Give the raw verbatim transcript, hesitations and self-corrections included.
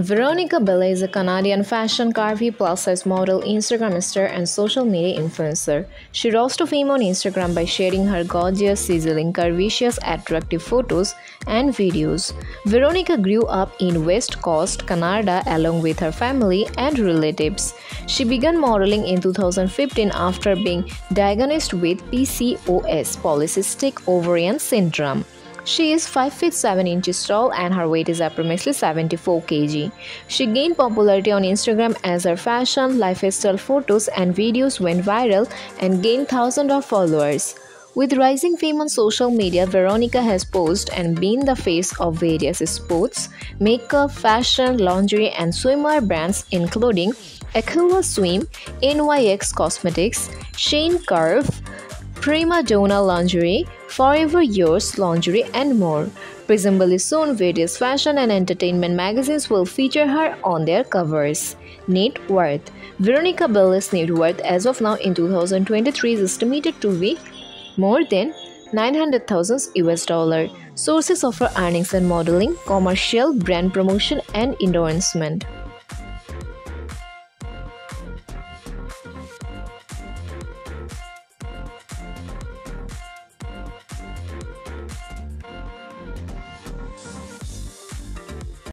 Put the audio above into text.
Veronica Belle is a Canadian fashion, curvy, plus-size model, Instagram star, and social media influencer. She rose to fame on Instagram by sharing her gorgeous, sizzling, curvaceous, attractive photos and videos. Veronica grew up in West Coast, Canada, along with her family and relatives. She began modeling in two thousand fifteen after being diagnosed with P C O S, polycystic ovarian syndrome. She is five feet seven inches tall and her weight is approximately seventy-four kilograms. She gained popularity on Instagram as her fashion, lifestyle photos and videos went viral and gained thousands of followers. With rising fame on social media, Veronica has posed and been the face of various sports, makeup, fashion, lingerie and swimwear brands including Aquila Swim, N Y X Cosmetics, Shane Curve, Prima Donna Lingerie, Forever Yours Lingerie and more. Presumably soon, various fashion and entertainment magazines will feature her on their covers. Net worth. Veronica Belle's net worth as of now in two thousand twenty-three is estimated to be more than nine hundred thousand U S dollars. Sources of her earnings and modeling, commercial, brand promotion and endorsement.